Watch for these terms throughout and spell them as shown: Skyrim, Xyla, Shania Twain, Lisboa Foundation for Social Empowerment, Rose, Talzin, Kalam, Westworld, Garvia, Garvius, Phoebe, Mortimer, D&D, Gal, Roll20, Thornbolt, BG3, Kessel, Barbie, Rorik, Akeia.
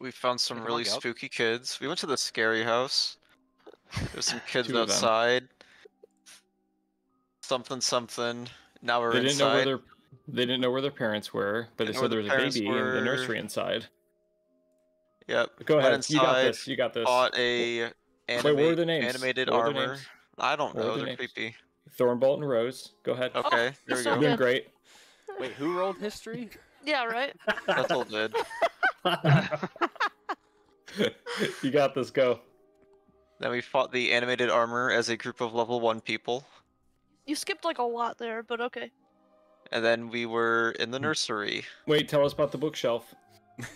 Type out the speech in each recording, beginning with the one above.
We found some really spooky kids. We went to the scary house. There's some kids outside. Something, something. Now we're inside. They didn't know where their parents were, but they said there was a baby in the nursery inside. Yep. Go ahead. Inside, you got this. You got this. Bought a animated armor. I don't know. They're creepy. Thornbolt and Rose. Go ahead. Okay. There we go. You're doing great. Wait, who rolled history? Yeah, right. That's all good. You got this. Go. Then we fought the animated armor as a group of level 1 people. You skipped like a lot there, but okay. And then we were in the nursery. Wait, tell us about the bookshelf.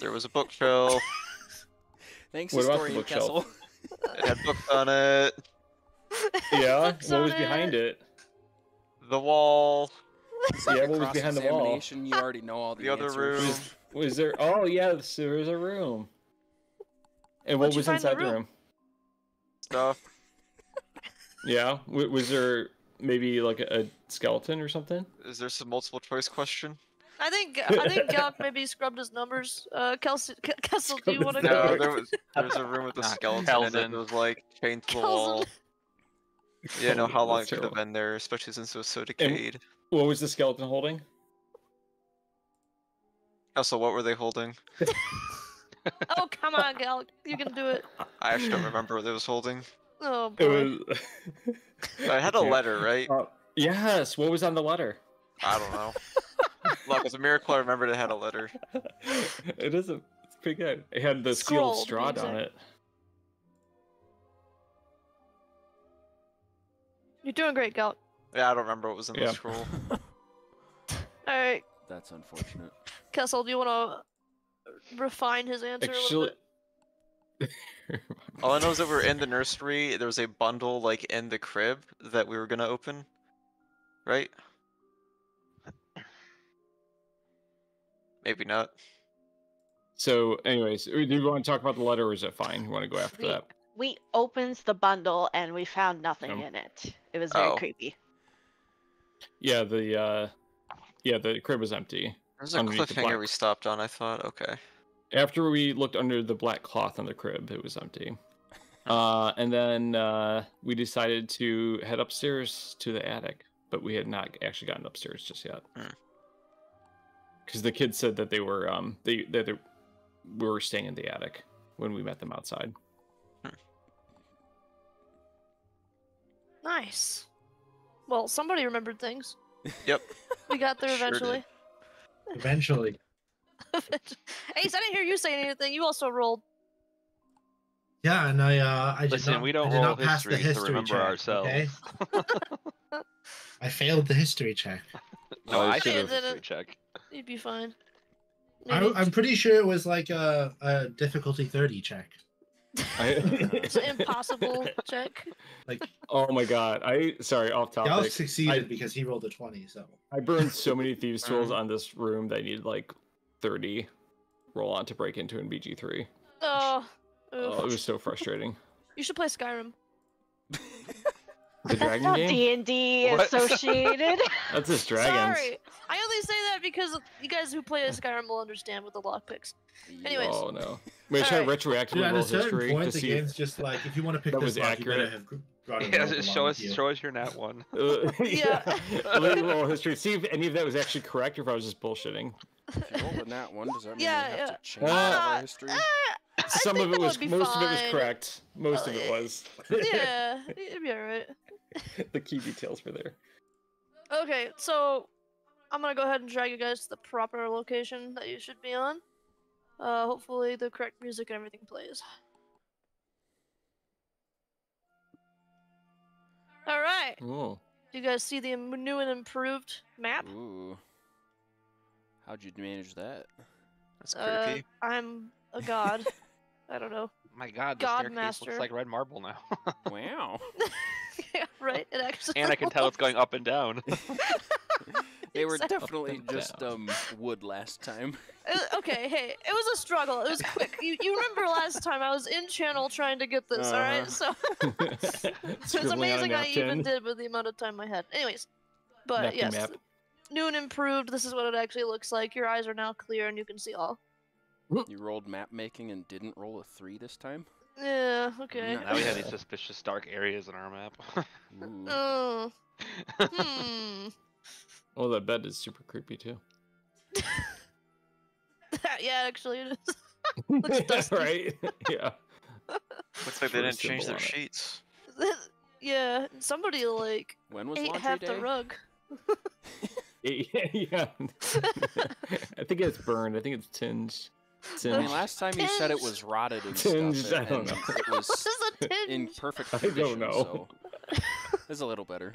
There was a bookshelf. Thanks for story in Kessel. It had books on it. Yeah, what was behind it? The wall. Yeah, what was behind the wall? You already know all the other room. Was there? Oh yeah, there was a room. And what was inside the room? Stuff. Yeah, was there maybe like a skeleton or something? Is there some multiple choice question? I think Gal maybe scrubbed his numbers. Kessel, do you want to go? No, there was a room with a skeleton in it. And it was like chained to the wall. Yeah, I know how long it could have been there, especially since it was so decayed. And what was the skeleton holding? Kessel, what were they holding? Oh, come on, Gal. You can do it. I actually don't remember what it was holding. Oh, boy. It was... I had a letter, right? Yes. What was on the letter? I don't know. Look, it's a miracle I remembered it had a letter. It is it's pretty good. It had the sealed straw on it. You're doing great, Gal. Yeah, I don't remember what was in the scroll. Alright. That's unfortunate. Kessel, do you want to refine his answer a little bit? All I know is that we were in the nursery. There was a bundle, like, in the crib that we were going to open. Right? Maybe not. So, anyways, do you want to talk about the letter, or is it fine? You want to go after that? We opened the bundle, and we found nothing in it. It was very creepy. Yeah, the crib was empty. There's a cliffhanger we stopped on, I thought. Okay. After we looked under the black cloth on the crib, it was empty. And then we decided to head upstairs to the attic, but we had not actually gotten upstairs just yet. Because the kids said that they were we were staying in the attic when we met them outside. Nice. Well, somebody remembered things. Yep. We got there eventually. Sure did. Eventually. Ace, I didn't hear you saying anything. You also rolled. Yeah, and I just did not pass the history to remember check, ourselves. Okay? I failed the history check. No, I failed the history check. You'd be fine. I'm pretty sure it was like a difficulty 30 check. It's an impossible check. Like, oh my god! Sorry, off topic. Gal succeeded because he rolled a 20. So I burned so many thieves' tools on this room that I needed like 30 roll on to break into in BG3. Oh, it was so frustrating. You should play Skyrim. The dragon game? D&D associated. That's just dragons. Sorry, I only say that because you guys who play Skyrim will understand with the lockpicks. Anyways. Oh no. Wait, should I retroactively roll history to see? The game's just like, if you want to pick this lock, you better have gotten show us your nat one. Yeah. Let me roll history. See if any of that was actually correct, or if I was just bullshitting. If you roll the nat one, does that mean you have to change our history? Some of it was, most of it was correct. Most of it was. Yeah, it'd be alright. The key details were there. Okay, so I'm gonna go ahead and drag you guys to the proper location that you should be on. Hopefully the correct music and everything plays. Alright! Do you guys see the new and improved map? Ooh. How'd you manage that? That's creepy. I'm a god. I don't know. My god, the staircase looks like red marble now. Wow. Yeah, right? It actually I can tell it's going up and down. They were definitely just wood last time. Okay, hey, it was a struggle. It was quick. You remember last time I was in channel trying to get this, alright? So it's amazing I even did with the amount of time I had. Anyways, but yes, map. New and improved. This is what it actually looks like. Your eyes are now clear and you can see all. You rolled map making and didn't roll a 3 this time? Yeah, okay. Now we have these suspicious dark areas in our map. Oh. Oh, that bed is super creepy too. Yeah, actually it is. Looks right? Yeah. Looks like they didn't change their sheets. Yeah, somebody like ate half the rug. Yeah. I think it's burned. I think it's tinged. I mean, last time you said it was rotted and stuff. I don't know. It was in perfect condition. I don't know. So it's a little better.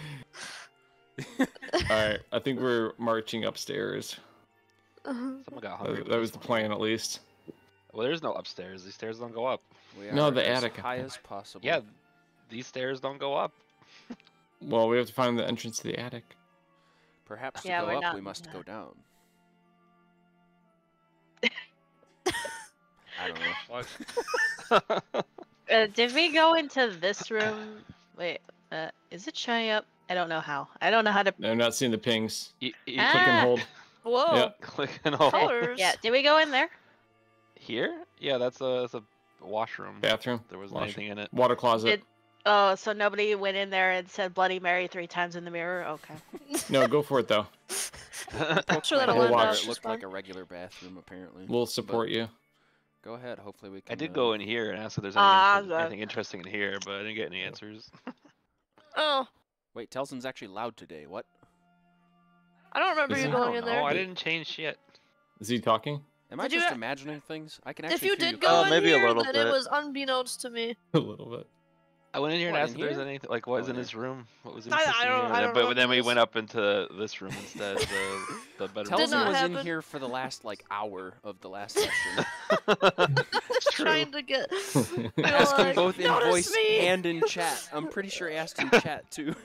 All right, I think we're marching upstairs. Someone got hungry. That was the plan, at least. Well, there's no upstairs. These stairs don't go up. We no, the attic. As high as possible. Yeah, these stairs don't go up. Well, we have to find the entrance to the attic. Perhaps to go up, we must go down. I don't know. Did we go into this room? Wait, is it showing up? I don't know how. I don't know how to... I'm not seeing the pings. You click and hold. Whoa. Yeah. Click and hold. Colors. Yeah, did we go in there? Here? Yeah, that's a washroom. Bathroom. There wasn't anything in it. Water closet. Oh, so nobody went in there and said Bloody Mary 3 times in the mirror? Okay. No, go for it, though. It looked like a regular bathroom, apparently. We'll support you. Go ahead. Hopefully we can... I did go in here and ask if there's anything interesting in here, but I didn't get any answers. Oh. Wait, Talzin's actually loud today. What? I don't remember you going in there. Oh, I didn't change shit. Is he talking? Am I just imagining things? I can actually... If you did go in here, then it was unbeknownst to me. A little bit. I went in here and asked if there was anything, like, what was in this room? What was in this room? But then we went up into this room instead. The better room. Talzin was in here for the last, like, hour of the last session. Just trying to get... Ask him both in voice and in chat. I'm pretty sure I asked in chat, too.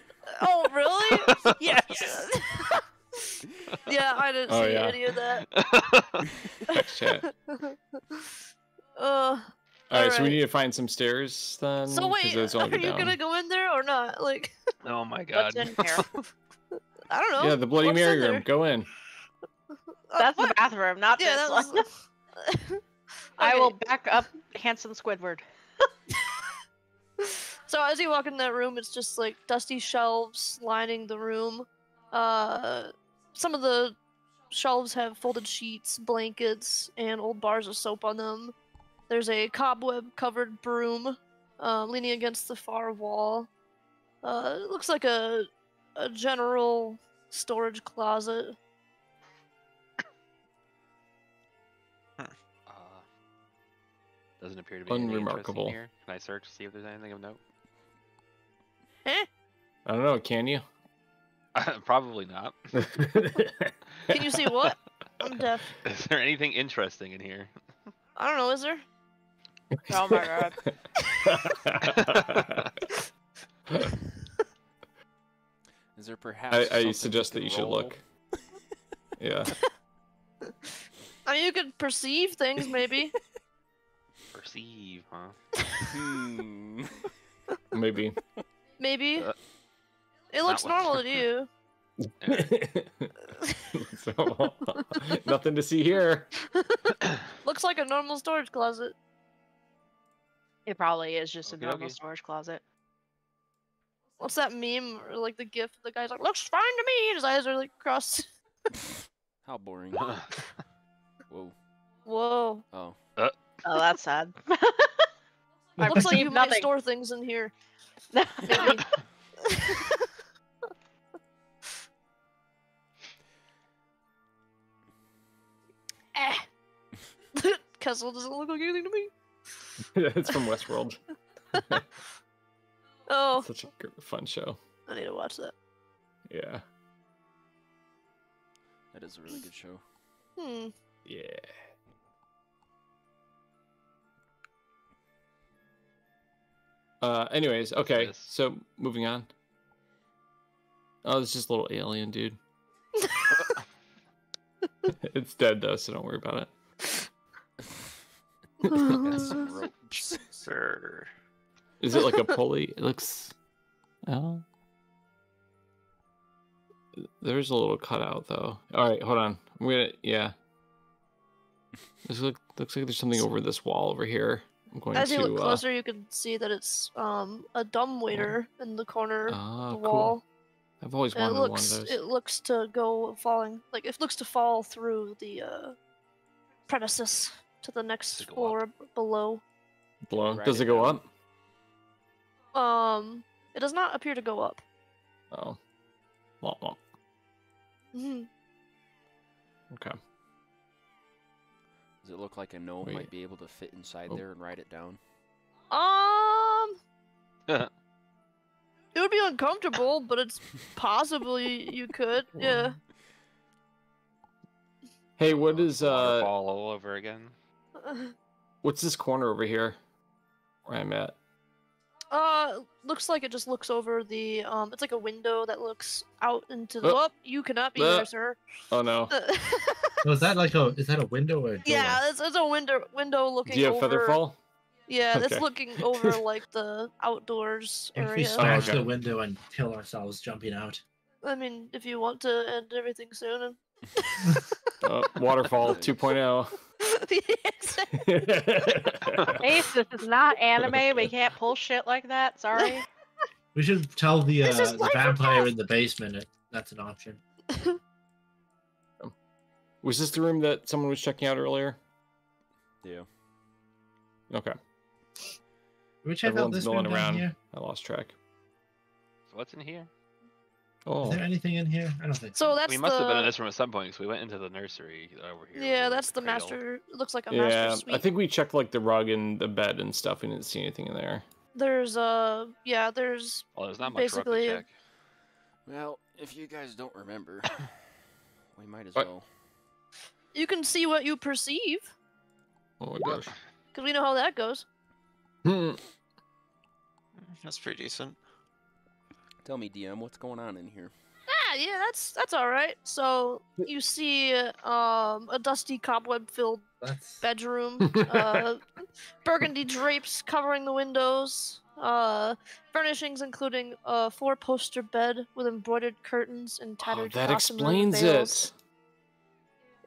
Oh, really? Yes. Yeah, I didn't see any of that. Chat. Alright, so we need to find some stairs then. So wait, are you gonna go in there or not? Like, oh my god. What's in here? I don't know. Yeah, the Bloody Mary room. Go in. That's the bathroom, not this one. I will back up handsome Squidward. So as you walk in that room, it's just like dusty shelves lining the room. Some of the shelves have folded sheets, blankets, and old bars of soap on them. There's a cobweb-covered broom leaning against the far wall. It looks like a general storage closet. Doesn't appear to be unremarkable. Anything interesting here. Can I search to see if there's anything of note? Eh? I don't know. Can you? Probably not. Can you see what? I'm deaf. Is there anything interesting in here? I don't know. Is there? Oh my god. Is there perhaps... I suggest that you should look. Yeah. I mean, you could perceive things, maybe. Perceive, huh? Maybe. Maybe. It looks normal to you. So, nothing to see here. Looks like a normal storage closet. It probably is just a normal storage closet. What's that meme or like the gif? The guy's like, "Looks fine to me," and his eyes are like crossed. How boring. Whoa. Whoa. Oh. Oh, that's sad. Looks like you might store things in here. Maybe. Kessel doesn't look like anything to me. Yeah, it's from Westworld. Oh. Such a fun show. I need to watch that. Yeah. That is a really good show. Hmm. Yeah. Anyways, okay, so moving on. Oh, it's just a little alien dude. It's dead though, so don't worry about it. Sir. Is it like a pulley? It looks... Oh. There's a little cutout though. Alright, hold on. I'm gonna... Yeah. This looks like there's something over this wall over here. I'm going As to, you look closer, you can see that it's a dumbwaiter in the corner of the wall. Cool. I've always wanted one of those. It looks to go falling, like it looks to fall through the premises to the next floor below. Does it go up? It does not appear to go up. Oh. Okay. Does it look like a gnome might be able to fit inside there and ride it down? It would be uncomfortable, but it's possibly you could. Yeah. Hey, what is ball all over again? What's this corner over here? Where I'm at? Looks like it just looks over the it's like a window that looks out into the. Oh, you cannot be there, sir. Oh no. Is that like a? Is that a window or a door? Yeah, it's a window looking. Do you have Featherfall? Yeah, that's looking over like the outdoors area. If we smash the window and kill ourselves jumping out. I mean, if you want to end everything soon. And... waterfall 2.0. Ace, this is not anime. We can't pull shit like that. Sorry. We should tell the vampire in the basement if that's an option. Was this the room that someone was checking out earlier? Yeah. Okay. Did we check out this room down here? I lost track. So what's in here? Oh. Is there anything in here? I don't think so. That's we must have been in this room at some point because we went into the nursery over here. Yeah, that's the master. It looks like a master suite. I think we checked like the rug and the bed and stuff. We didn't see anything in there. There's yeah, there's. Well, there's not much basically... rug to check. Well, if you guys don't remember, we might as well. You can see what you perceive. Oh my gosh. Because we know how that goes. That's pretty decent. Tell me, DM, what's going on in here? Ah, yeah, that's all right. So you see a dusty, cobweb-filled bedroom, burgundy drapes covering the windows, furnishings including a four-poster bed with embroidered curtains and tattered veils.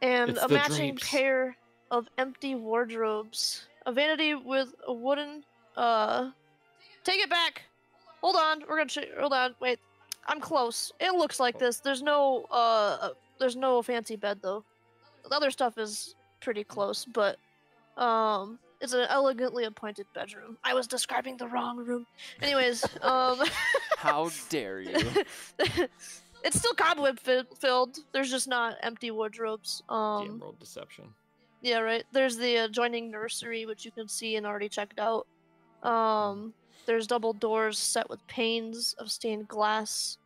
And it's a matching pair of empty wardrobes. A vanity with a wooden, take it back! Hold on, we're gonna hold on, wait. I'm close. It looks like this. There's no fancy bed, though. The other stuff is pretty close, but, it's an elegantly appointed bedroom. I was describing the wrong room. Anyways, How dare you? It's still cobweb-filled. There's just not empty wardrobes. The Emerald Deception. Yeah, right. There's the adjoining nursery, which you can see and already checked out. There's double doors set with panes of stained glass,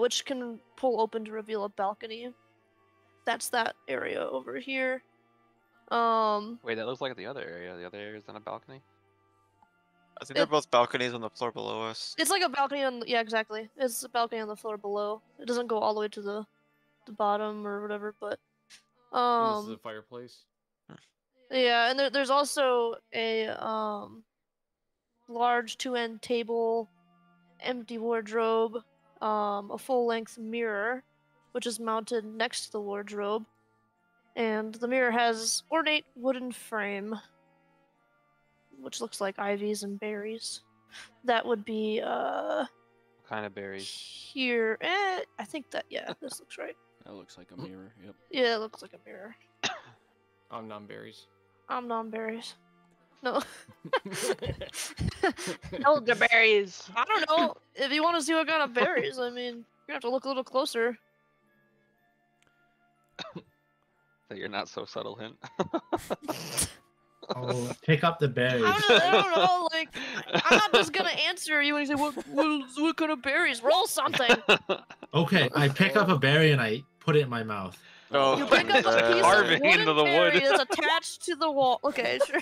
which can pull open to reveal a balcony. That's that area over here. Wait, that looks like the other area. The other area is on a balcony? I think they're both balconies on the floor below us. It's like a balcony on... Yeah, exactly. It's a balcony on the floor below. It doesn't go all the way to the bottom or whatever, but... this is a fireplace. Yeah, and there's also a large two-end table, empty wardrobe, a full-length mirror, which is mounted next to the wardrobe, and the mirror has ornate wooden frame, which looks like ivies and berries. That would be what kind of berries? Here, I think that this looks right. That looks like a mirror, yep. Yeah, it looks like a mirror. Omnom berries. Omnom berries. No. Elderberries. I don't know. If you want to see what kind of berries, I mean, you're going to have to look a little closer. That you're not so subtle hint. Oh, pick up the berries. I don't know, like, I'm not just gonna answer you when you say, what kind of berries? Roll something! Okay, I pick up a berry and I put it in my mouth. Oh, you pick up a piece of wooden berry that's attached to the wall. Okay, sure.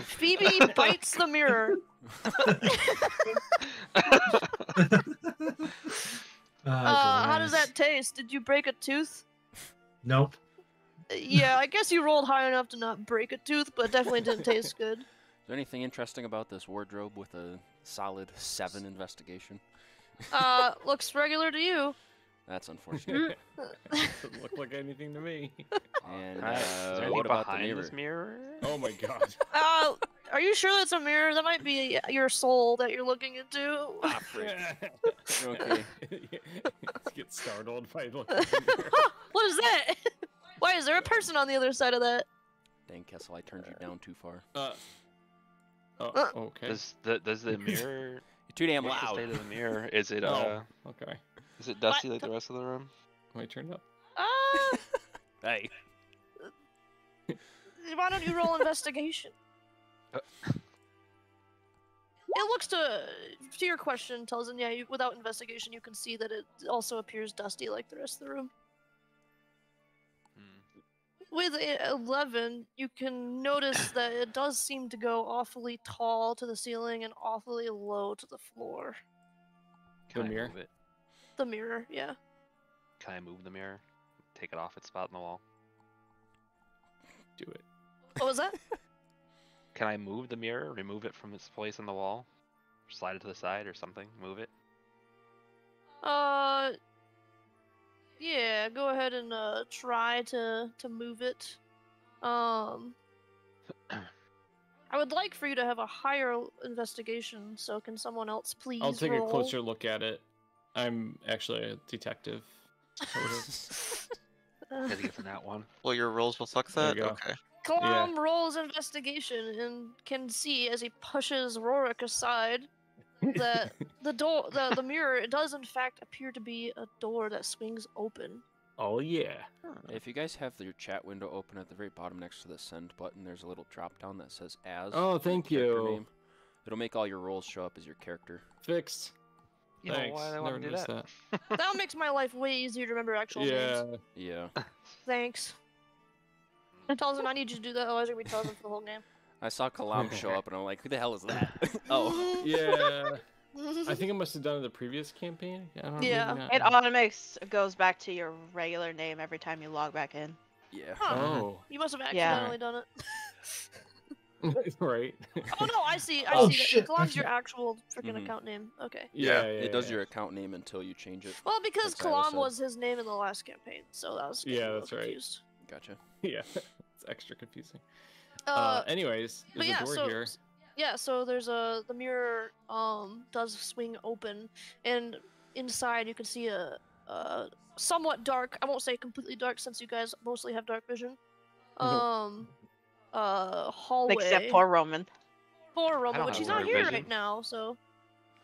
Phoebe bites the mirror. How does that taste? Did you break a tooth? Nope. Yeah, I guess you rolled high enough to not break a tooth, but definitely didn't taste good. Is there anything interesting about this wardrobe with a solid 7 investigation? Looks regular to you. That's unfortunate. Doesn't look like anything to me. And is there what about the mirror? This mirror? Oh my god. Are you sure that's a mirror? That might be your soul that you're looking into. Ah, okay. Let's get startled by looking at the mirror. What is that? Why is there a person on the other side of that? Dang, Kessel, I turned you down too far. Okay. Does the mirror? You're too damn loud. What's the state of the mirror? Is it okay? Is it dusty like the rest of the room? Why turned up? Hey. Why don't you roll investigation? It looks to your question, Talzin. Yeah, without investigation, you can see that it also appears dusty like the rest of the room. With 11, you can notice that it does seem to go awfully tall to the ceiling and awfully low to the floor. Can I move it? The mirror, yeah. Can I move the mirror? Take it off its spot in the wall? Do it. What was that? Can I move the mirror? Remove it from its place in the wall? Slide it to the side or something? Move it? Yeah, go ahead and try to move it. I would like for you to have a higher investigation, so can someone else please roll? I'll take a closer look at it. I'm actually a detective. Gotta get to that one. Well, your rolls will suck that? Okay. Kalam rolls investigation and can see as he pushes Rorik aside that the mirror, it does in fact appear to be a door that swings open. Oh yeah. If you guys have your chat window open at the very bottom next to the send button, there's a little drop down that says as. Oh, thank you. Name. It'll make all your roles show up as your character. Fixed. You know why I want to do that. That makes my life way easier to remember actual names. Yeah. Yeah. Thanks. And Talzin, I need you to do that, otherwise you're gonna be Talzin for the whole game. I saw Kalam show up and I'm like, who the hell is that? Oh. Yeah. I think I must have done it in the previous campaign. I don't know. It automatically goes back to your regular name every time you log back in. Yeah. Huh. Oh. You must have accidentally done it. Right. Oh no, I see. It logs your actual freaking account name. Okay. Yeah, it does your account name until you change it. Well, because Kalam was his name in the last campaign, so that was that's confused. Right. Gotcha. Yeah. It's extra confusing. Anyways, there's a door here. Yeah, so there's the mirror does swing open, and inside you can see a somewhat dark, I won't say completely dark since you guys mostly have dark vision, hallway. Except for Roman. For Roman, which he's not here right now, so.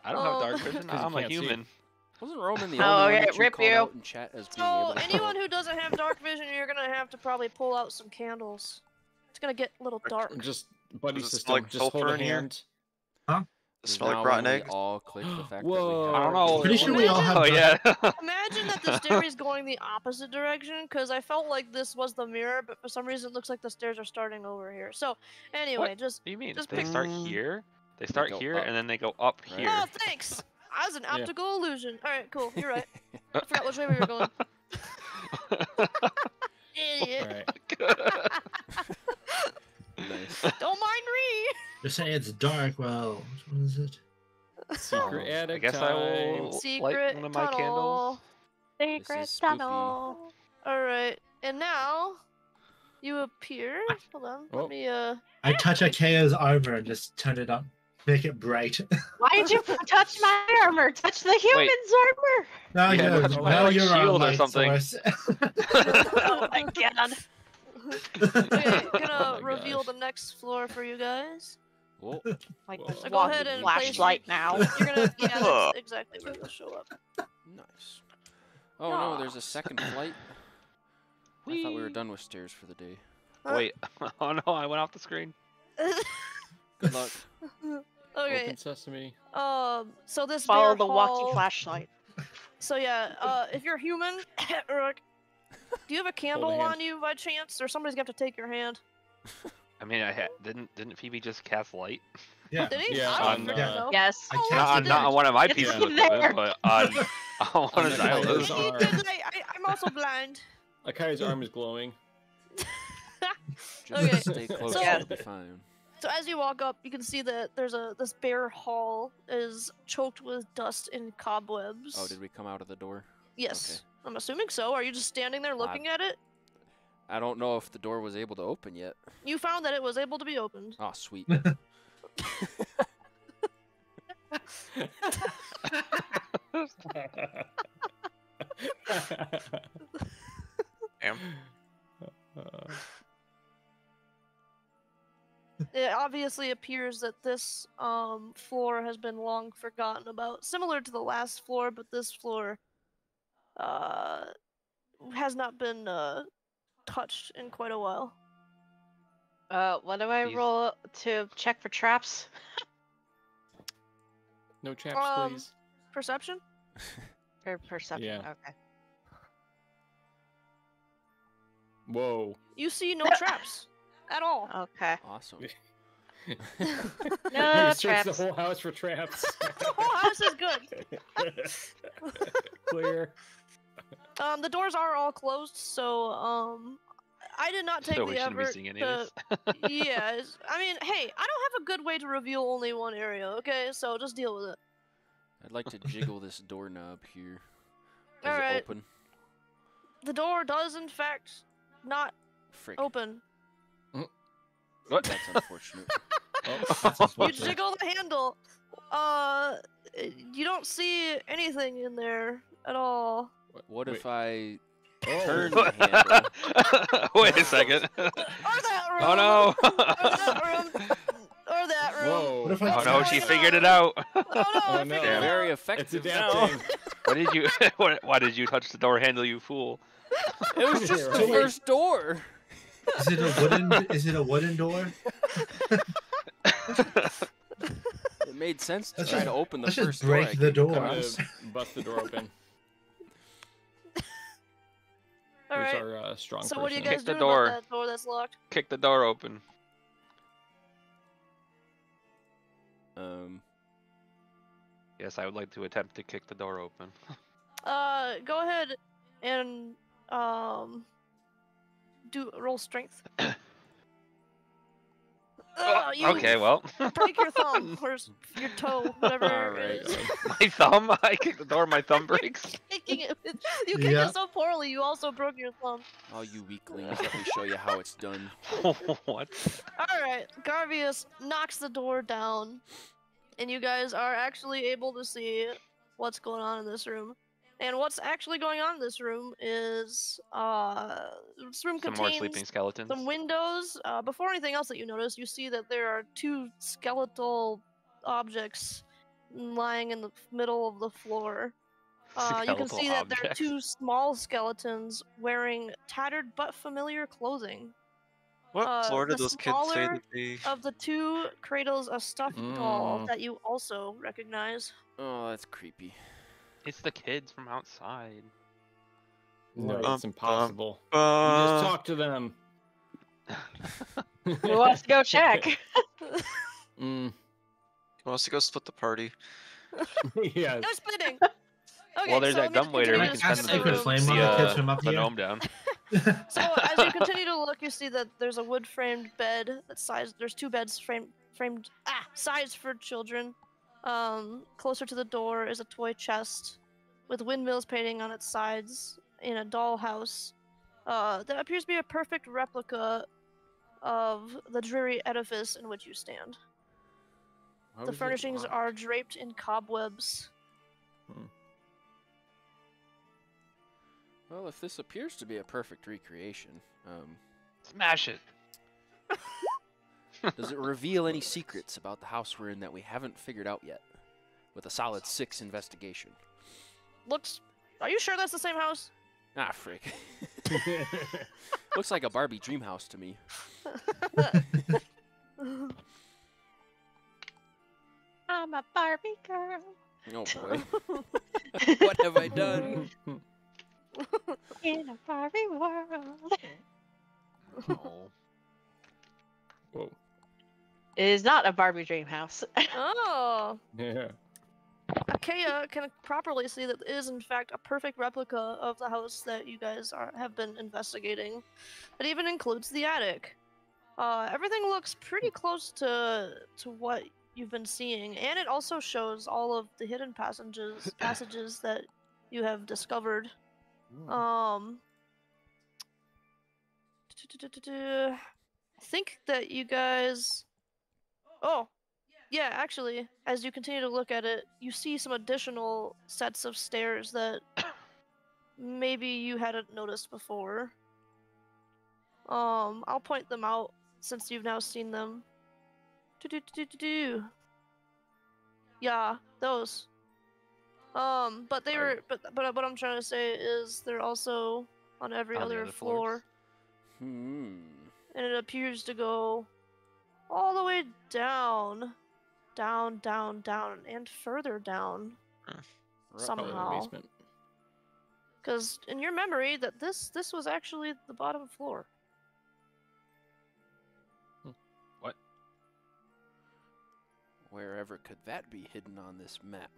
I don't have dark vision, I'm a human. Wasn't Roman the only one that you called out in chat as being able to anyone who doesn't have dark vision, you're going to have to probably pull out some candles. It's gonna get a little dark. Just buddy system, like just hold a hand. Huh? Smell like rotten eggs. All click the fact that we have... I don't know. Pretty sure we all have. Oh yeah. Imagine that the stair is going the opposite direction because I felt like this was the mirror, but for some reason it looks like the stairs are starting over here. So anyway, what? Just. What do you mean? Just they start here. They start here and then they go up here. Oh thanks. I was an optical illusion. All right, cool. You're right. I forgot which way we were going. Idiot. Nice. Don't mind me. You're saying it's dark. Well, which one is it? Secret attic. I guess I will light one of my candles. Secret tunnel. All right, and now you appear. Hold on. Let me. I touch Akeia's armor and just turn it up, make it bright. Why did you touch my armor? Touch the human's armor. Now you're on my source. Oh my god. Okay, I'm gonna reveal the next floor for you guys. Whoa. Like, so go ahead and flashlight now. You're gonna, that's exactly where you'll show up. Nice. Oh no, there's a second flight. I thought we were done with stairs for the day. Wait. Oh no, I went off the screen. Good luck. Okay. Open sesame. So this follow the walkie flashlight. So yeah, if you're human, do you have a candle on you by chance, or somebody's gonna have to take your hand? I mean, didn't Phoebe just cast light? Yeah. Did he? Yeah. I don't know. Yes. Oh, not on one of my pieces of equipment, but on one of Xyla's. I'm also blind. Akai's arm is glowing. Just stay close. It'll be fine. So as you walk up, you can see that there's this bare hall is choked with dust and cobwebs. Oh, did we come out of the door? Yes. Okay. I'm assuming so. Are you just standing there looking at it? I don't know if the door was able to open yet. You found that it was able to be opened. Oh, sweet. Damn. It obviously appears that this floor has been long forgotten about. Similar to the last floor, but this floor has not been touched in quite a while. What do I roll to check for traps? No traps, please. Perception? Perception, yeah. Okay. Whoa. You see no traps. At all. Okay. Awesome. No traps. Search the whole house for traps. The whole house is good. Clear. The doors are all closed, so I did not take the effort to... Yeah, I mean, hey, I don't have a good way to reveal only one area, okay? So just deal with it. I'd like to jiggle this doorknob here. Is it open? The door does, in fact, not open. What? That's unfortunate. You jiggle the handle. You don't see anything in there at all. What if I turn the handle? Wait a second. Or that room. Oh no. Or that room. Whoa. Oh no, she figured it out. Oh no. It's very effective now. Why did you touch the door handle, you fool? It was just the first door. Is it a wooden door? It made sense to try to open the first door. Let's just break the door. Bust the door open. All right. Our, strong so person. What do you guys do about that door that's locked? Kick the door open. Yes, I would like to attempt to kick the door open. Go ahead and roll strength. Okay, well. Break your thumb or your toe, whatever. All right. My thumb? I kick the door, my thumb breaks. You kicked it so poorly, you also broke your thumb. Oh, you weaklings, let me show you how it's done. What? Alright, Garvius knocks the door down, and you guys are actually able to see what's going on in this room. And what's actually going on in this room is, this room contains some more sleeping skeletons. Some windows. Before anything else that you notice, you see that there are two skeletal objects lying in the middle of the floor. You can see that there are two small skeletons wearing tattered but familiar clothing. What floor did those kids say that they... Of the two cradles, a stuffed doll that you also recognize. Oh, that's creepy. It's the kids from outside. No, it's impossible. Just talk to them. Who wants to go check? Who wants to go split the party? Yeah. No splitting. Okay, well, there's that dumbwaiter. We can send the gnome down. So as you continue to look, you see that there's a wood-framed bed. There's two beds sized for children. Closer to the door is a toy chest with windmills painting on its sides in a dollhouse that appears to be a perfect replica of the dreary edifice in which you stand. The furnishings are draped in cobwebs. Well, if this appears to be a perfect recreation... Smash it! Does it reveal any secrets about the house we're in that we haven't figured out yet? With a solid 6 investigation. Are you sure that's the same house? Ah, frick. Looks like a Barbie dream house to me. I'm a Barbie girl. Oh boy. What have I done? In a Barbie world. Oh. Whoa. It is not a Barbie dream house. Oh! Yeah. Akeia can properly see that it is, in fact, a perfect replica of the house that you guys have been investigating. It even includes the attic. Everything looks pretty close to what you've been seeing, and it also shows all of the hidden passages that you have discovered. I think that you guys... Oh, yeah, actually, as you continue to look at it, you see some additional sets of stairs that maybe you hadn't noticed before. I'll point them out since you've now seen them. Yeah, those. But they were, but what I'm trying to say is they're also on every other floor. And it appears to go all the way down, down, and further down. Somehow. Because in your memory, that this was actually the bottom floor. What? Wherever could that be hidden on this map?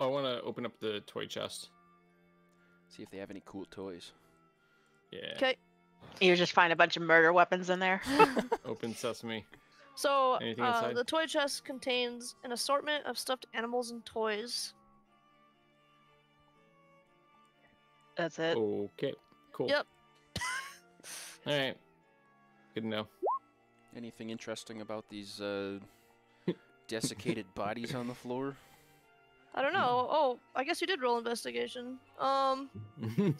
I want to open up the toy chest. See if they have any cool toys. Yeah. Okay. You just find a bunch of murder weapons in there. Open sesame. So, the toy chest contains an assortment of stuffed animals and toys. That's it. Okay. Cool. Yep. All right. Good to know. Anything interesting about these desiccated bodies on the floor? I don't know. Oh, I guess you did roll investigation.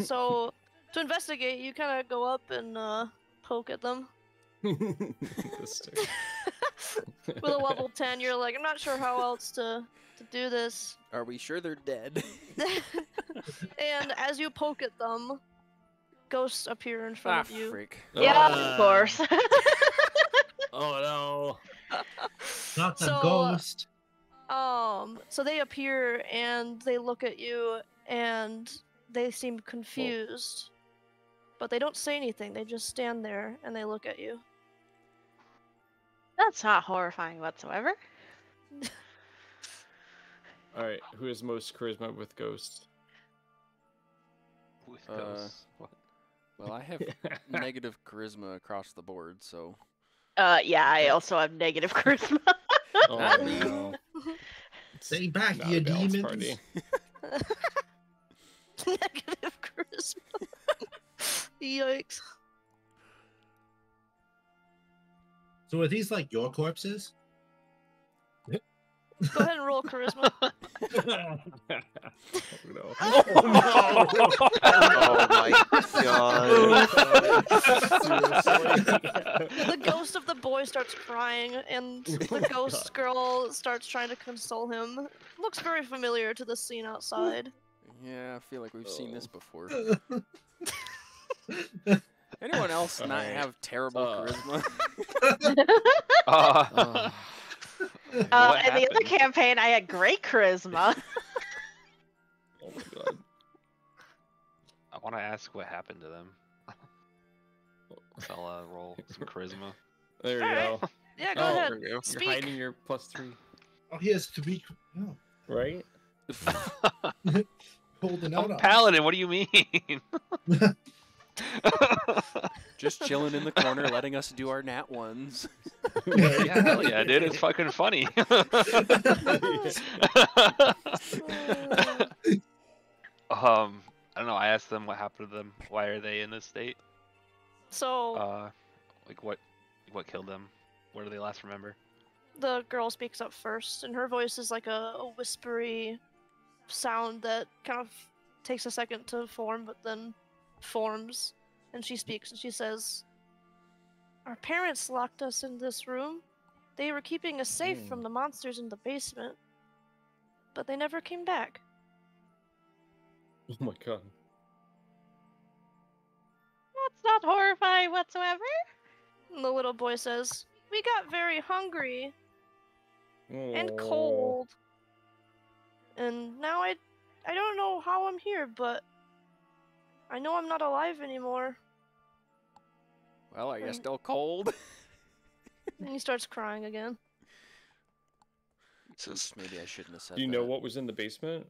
So to investigate, you kind of go up and poke at them. With a level 10, you're like, I'm not sure how else to do this. Are we sure they're dead? And as you poke at them, ghosts appear in front of you. Freak. Yeah, of course. Oh no! Not the ghost. So they appear and they look at you and they seem confused, but they don't say anything. They just stand there and they look at you. That's not horrifying whatsoever. All right, who has most charisma with ghosts? With ghosts? What? Well, I have negative charisma across the board, so. Yeah, I also have negative charisma. Oh, no. Say back, you demons. Negative charisma. Yikes. So are these like your corpses? Go ahead and roll charisma. Oh, no. Oh my god. The ghost of the boy starts crying, and the ghost girl starts trying to console him. Looks very familiar to the scene outside. Yeah, I feel like we've seen this before. Anyone else not have terrible charisma? In the other campaign, I had great charisma. Oh my god. I want to ask what happened to them. I'll roll some charisma. There you go. Right. Yeah, go ahead. You You're hiding your +3. Oh, he has to be... Oh. Right? Holding out. I'm paladin, what do you mean? Just chilling in the corner, letting us do our nat ones. Yeah, hell yeah, dude, it's fucking funny. I don't know. I asked them what happened to them. Why are they in this state? So, like what killed them? What do they last remember? The girl speaks up first, and her voice is like a whispery sound that kind of takes a second to form, but then forms, and she speaks, and she says, "Our parents locked us in this room. They were keeping us safe from the monsters in the basement, but they never came back." Oh my god. That's not horrifying whatsoever. And the little boy says, "We got very hungry and cold, and now I don't know how I'm here, but I know I'm not alive anymore." Well, are you still cold? And he starts crying again. Maybe I shouldn't have said that. Do you know what was in the basement?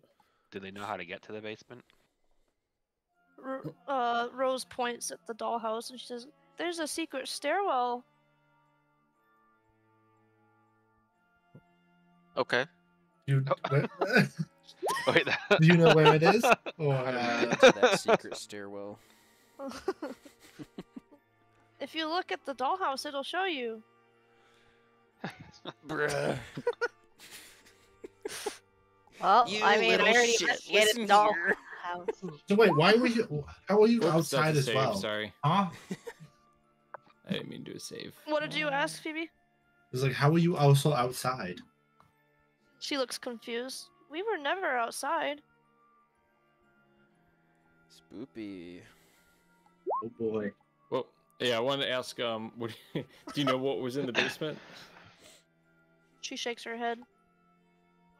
Do they know how to get to the basement? Rose points at the dollhouse and she says, "There's a secret stairwell." Okay. Dude, Wait, do you know where it is? Or, to that secret stairwell. If you look at the dollhouse, it'll show you. Bruh. Well, you I mean, I already get a dollhouse. So wait, why were you? How were you Oops, outside as save, well? Sorry. Huh? I didn't mean to do a save. What did you ask, Phoebe? It's like, how were you also outside? She looks confused. We were never outside. Spoopy. Oh boy. Well, yeah, I wanted to ask, what do you know what was in the basement? She shakes her head.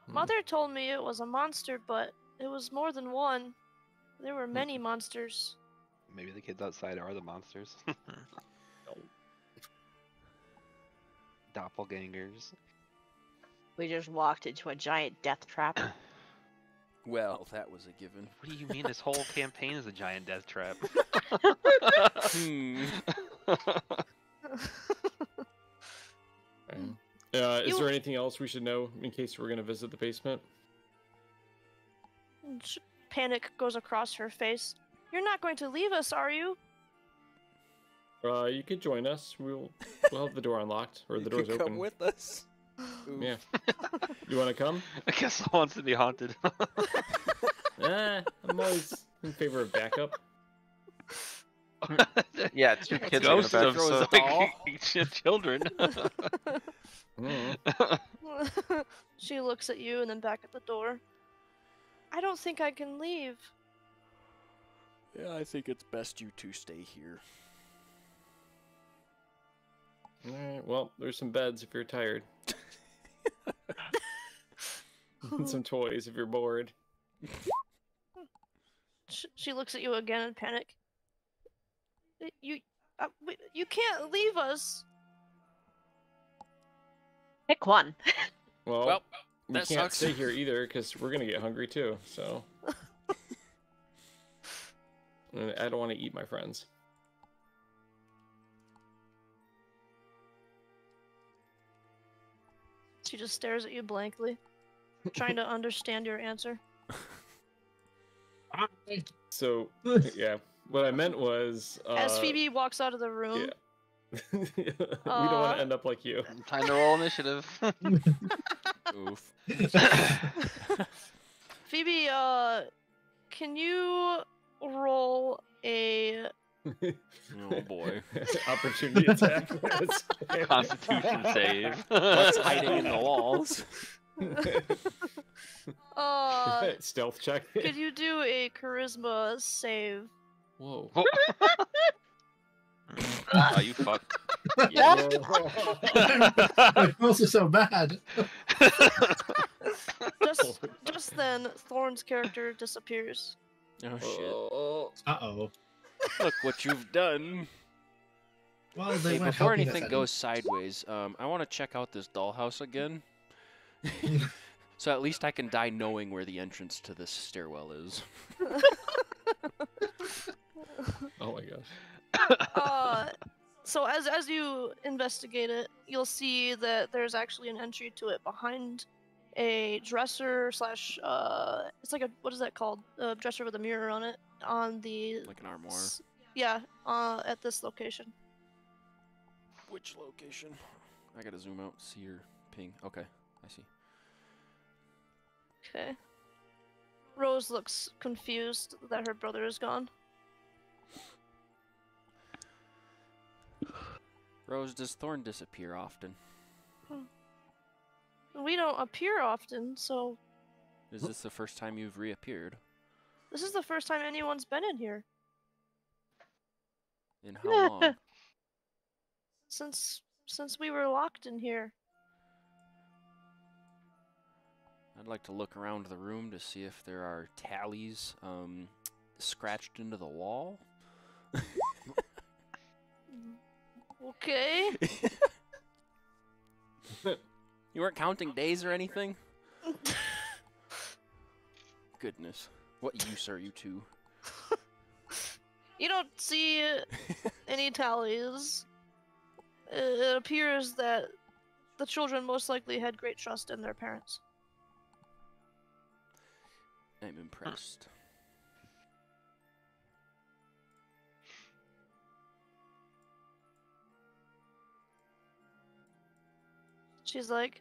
Mother told me it was a monster, but it was more than one. There were many monsters. Maybe the kids outside are the monsters. Doppelgangers. We just walked into a giant death trap. Well, that was a given. What do you mean this whole campaign is a giant death trap? Is there anything else we should know in case we're going to visit the basement? Panic goes across her face. You're not going to leave us, are you? You can join us. We'll have the door unlocked, or the door's open. Come with us. Yeah. You want to come? I guess I want to be haunted. I'm always in favor of backup. Yeah, two kids are gonna throw like children. She looks at you and then back at the door. I don't think I can leave. Yeah, I think it's best you two stay here. Alright, well, there's some beds if you're tired. And some toys if you're bored. She looks at you again in panic. You can't leave us. Pick one. Well we can't stay here either because we're gonna get hungry too. So I don't want to eat my friends. She just stares at you blankly, trying to understand your answer. So yeah. What I meant was... as Phoebe walks out of the room... Yeah. We don't want to end up like you. Time to roll initiative. Oof. Phoebe, can you roll a... Oh boy. Opportunity attack. Constitution save. What's hiding in the walls? Stealth check. Could you do a charisma save? Whoa. Oh, you fucked. Yeah. It feels so bad. Just then, Thorne's character disappears. Oh, shit. Uh-oh. Look what you've done. Well, hey, before anything goes sideways, I want to check out this dollhouse again. So at least I can die knowing where the entrance to this stairwell is. Oh my gosh. So as you investigate it, you'll see that there's actually an entry to it behind a dresser slash it's like a, what is that called? A dresser with a mirror on it, on the like an armoire. Yeah, at this location. Which location? I gotta zoom out, see your ping. Okay, I see. Okay. Rose looks confused that her brother is gone. Rose, does Thorn disappear often? We don't appear often, so... Is this the first time you've reappeared? This is the first time anyone's been in here. In how long? Since we were locked in here. I'd like to look around the room to see if there are tallies scratched into the wall. Okay. You weren't counting days or anything? Goodness. What use are you two? You don't see any tallies. It appears that the children most likely had great trust in their parents. I'm impressed. She's like,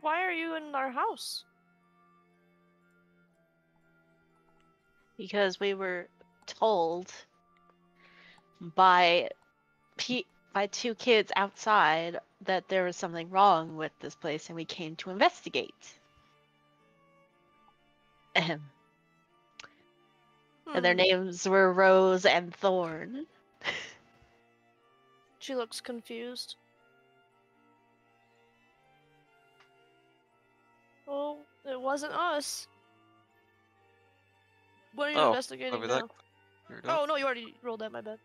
why are you in our house? Because we were told by two kids outside that there was something wrong with this place, and we came to investigate. And their names were Rose and Thorn. She looks confused. Well, it wasn't us. What are you investigating now? That. Oh, no, you already rolled that, my bad.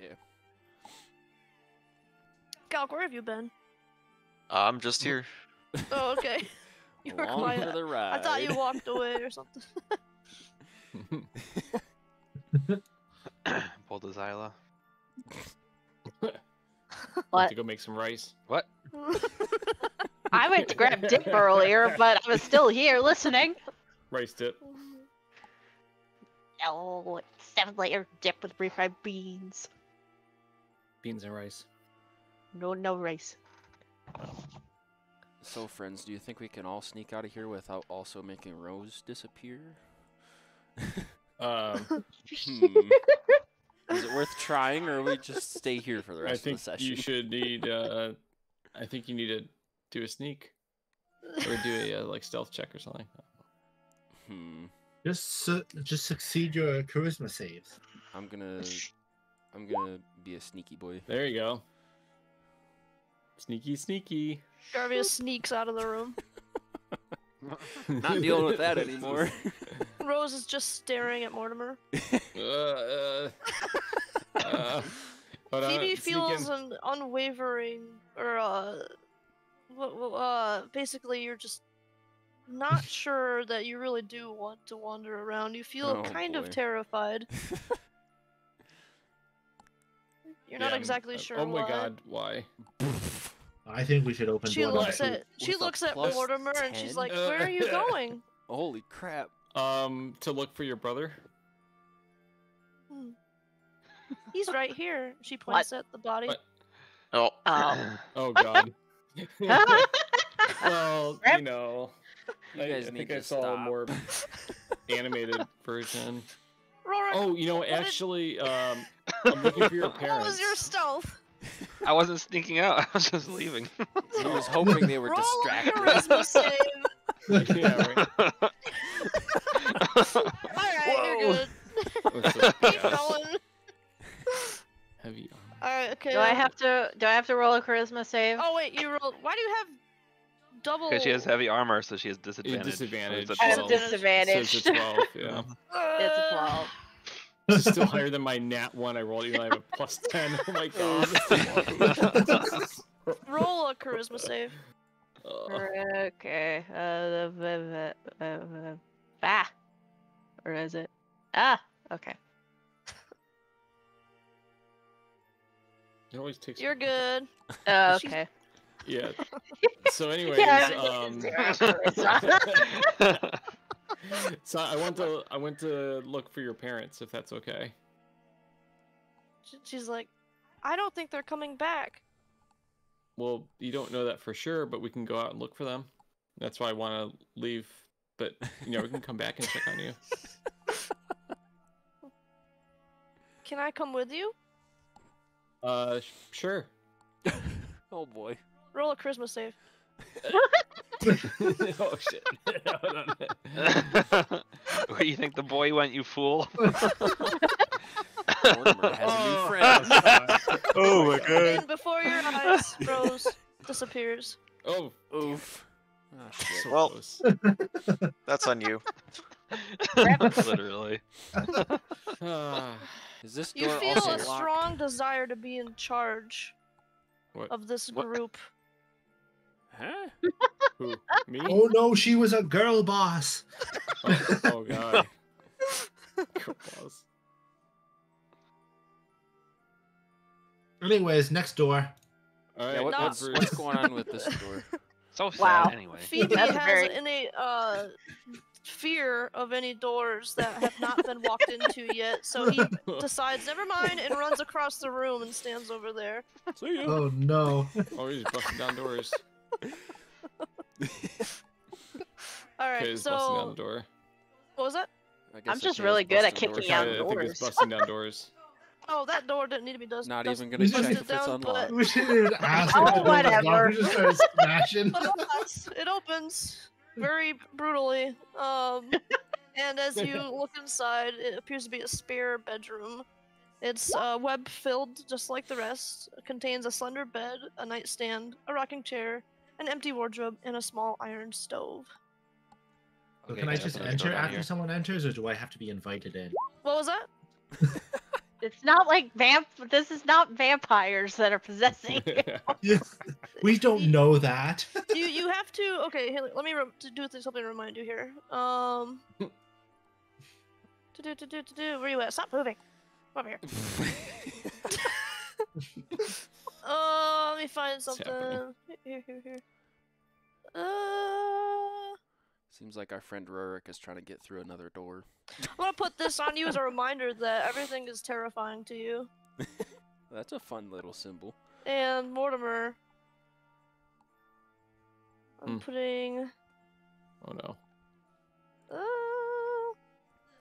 Yeah. Galk, where have you been? I'm just here. Oh, okay. You were quiet. For the ride. I thought you walked away or something. Pulled a Xyla. What? To go make some rice. What? I went to grab dip earlier, but I was still here listening. Rice dip. Oh, 7-layer dip with refried beans. Beans and rice. No rice. So, friends, do you think we can all sneak out of here without also making Rose disappear? Is it worth trying, or we just stay here for the rest of the session? You should need. I think you need to do a sneak, or do a like stealth check or something. Just succeed your charisma saves. I'm gonna be a sneaky boy. There you go. Sneaky, sneaky. Garvia sneaks out of the room. Not dealing with that anymore. Rose is just staring at Mortimer. Phoebe feels an unwavering, or basically you're just not sure that you really do want to wander around. You feel kind of terrified. You're not exactly sure why. Oh my god, why? I think we should open the door. She looks at Mortimer 10? And she's like, where are you going? Holy crap. To look for your brother. He's right here. She points at the body. What? Oh. Oh god. Well, you know. I think I saw a more animated version. Rorik, oh, you know, actually, I'm looking for your parents. What was your stealth? I wasn't sneaking out. I was just leaving. I was hoping they were distracted. Yeah, right. Alright, you're good. Keep going. Heavy armor. Alright, okay. Do I have to roll a charisma save? Oh wait, you rolled. Why do you have double? Because she has heavy armor, so she has disadvantage. I have disadvantage. So it's a 12, yeah. It's a 12. This is still higher than my nat 1 I rolled, even though I have a +10. Oh my god. Roll a charisma save. Okay. Or is it? Okay. It always takes. You're good. Okay. Yeah. So, anyways, so I went to look for your parents, if that's okay. She's like, I don't think they're coming back. Well, you don't know that for sure, but we can go out and look for them. That's why I want to leave, but you know, we can come back and check on you. Can I come with you? Sure. Oh boy. Roll a charisma save. Oh shit. Where you think the boy went, you fool? Mortimer has a new friend. Oh my god. And before your eyes, Rose disappears. Oh, oof. Oh, shit. Well, that's on you. Literally. Is this door also locked? You feel a strong desire to be in charge of this group. Huh? Who, me? Oh no, she was a girl boss. Oh god. Girl boss. Anyways, next door. All right, what's going on with this door? So sad, wow. Anyway. Phoebe has any fear of any doors that have not been walked into yet, so he decides, never mind, and runs across the room and stands over there. See ya. Oh, no. Oh, he's busting down doors. Alright, okay, so... busting down the door. What was that? I'm just really good at kicking down doors. I think he's busting down doors. Oh, that door didn't need to be done. Not even gonna check if it's unlocked. We should even ask him. Oh, whatever. We just started smashing. It opens very brutally. And as you look inside, it appears to be a spare bedroom. It's web-filled, just like the rest. It contains a slender bed, a nightstand, a rocking chair, an empty wardrobe, and a small iron stove. Okay, can I just enter after someone enters, or do I have to be invited in? What was that? It's not like This is not vampires that are possessing. Yes. We don't know that. You have to. Okay, here, let me do something to remind you here. Where you at? Stop moving. Over here. Let me find something. Here. Seems like our friend Rorik is trying to get through another door. I'm gonna put this on you as a reminder that everything is terrifying to you. That's a fun little symbol. And Mortimer. I'm putting... Oh no.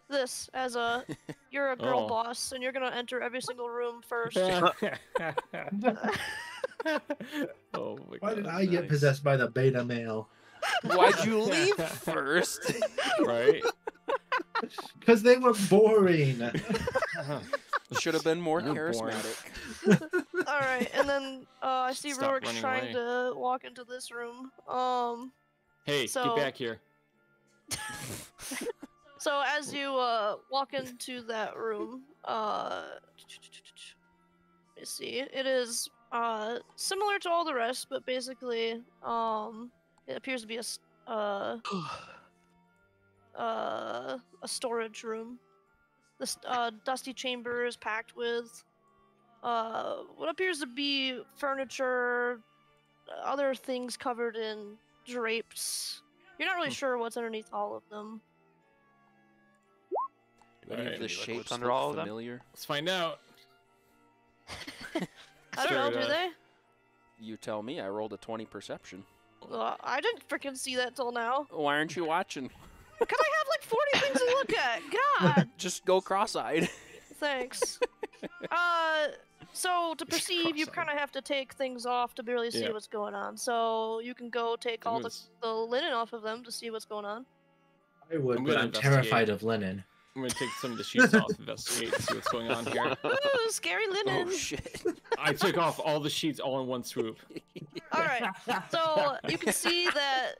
This as a... You're a girl boss, and you're gonna enter every single room first. Oh my God. Why did I get possessed by the beta male? Why'd you leave first? Right? Because they were boring. Should have been more charismatic. Alright, and then I see Rorik trying to walk into this room. Hey, get back here. So as you walk into that room, let me see. It is similar to all the rest, but basically... It appears to be a storage room. This dusty chamber is packed with what appears to be furniture, other things covered in drapes. You're not really sure what's underneath all of them. Do any of the shapes under all familiar? Of them? Let's find out. I don't know, do they? You tell me. I rolled a 20 perception. I didn't freaking see that till now. Why aren't you watching? Because I have like 40 things to look at. God. Just go cross-eyed. Thanks. So to proceed, you kind of have to take things off to barely see what's going on. So you can go take all the linen off of them to see what's going on. I would, but I'm terrified of linen. I'm gonna take some of the sheets off, investigate, see what's going on here. Ooh, scary linen! Oh shit! I took off all the sheets all in one swoop. All right, so you can see that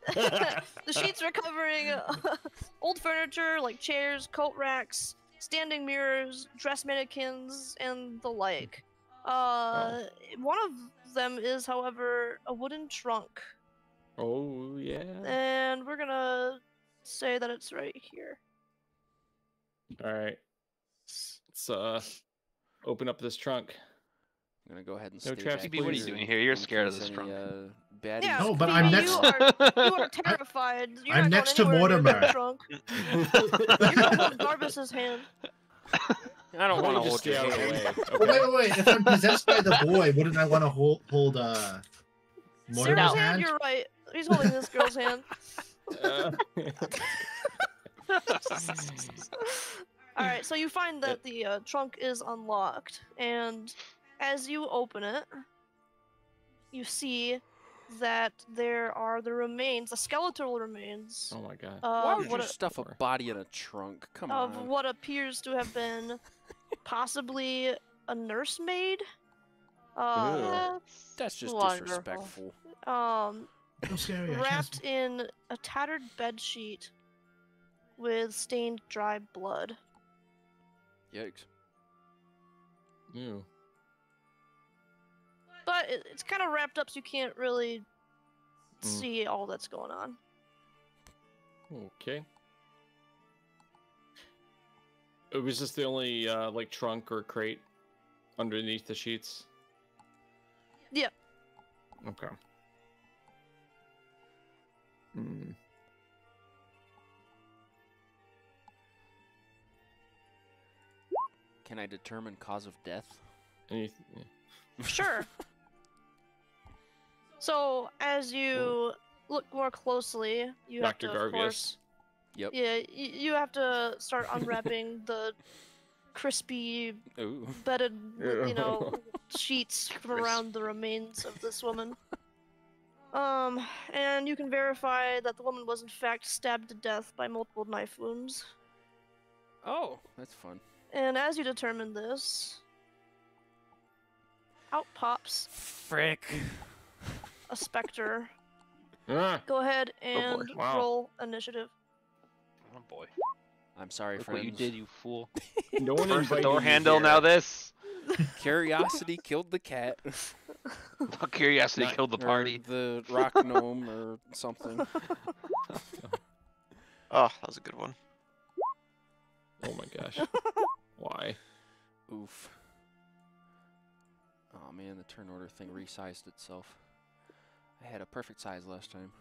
the sheets are covering old furniture like chairs, coat racks, standing mirrors, dress mannequins, and the like. One of them is, however, a wooden trunk. Oh yeah. And we're gonna say that it's right here. All right, let's open up this trunk. I'm gonna go ahead and. No trap. What are you doing here? You're scared of this trunk. Yeah, no, but I'm next. You are terrified. You're I'm next to Mortimer. You're gonna hold Garvis's hand. I don't want to hold you out of the way. Okay. Wait. If I'm possessed by the boy, wouldn't I want to hold Mortimer's hand? You're right. He's holding this girl's hand. All right, so you find that the trunk is unlocked, and as you open it, you see that there are the remains, the skeletal remains. Oh my God! Why would you stuff a body in a trunk? Come on. Of what appears to have been possibly a nursemaid. That's just disrespectful. So scary, wrapped in a tattered bedsheet. With stained dry blood. Yikes. Ew. But it's kind of wrapped up so you can't really see all that's going on. Okay. It was just the only like trunk or crate underneath the sheets? Yeah. Okay. Mm. Can I determine cause of death? Anything. Sure. So, as you look more closely, you Dr. have to, Garvius. Of course... Yep. Yeah, you have to start unwrapping the crispy, Ooh. Bedded, you know, sheets from around the remains of this woman. And you can verify that the woman was in fact stabbed to death by multiple knife wounds. Oh, that's fun. And as you determine this, out pops... Frick. A specter. Go ahead and roll initiative. Oh boy. I'm sorry, Look friends. What you did, you fool. No one First the door handle, now this. Curiosity killed the cat. Well, curiosity Not, killed the party. The rock gnome or something. Oh, that was a good one. Oh my gosh. Why? Oof. Oh man, the turn order thing resized itself. I had a perfect size last time.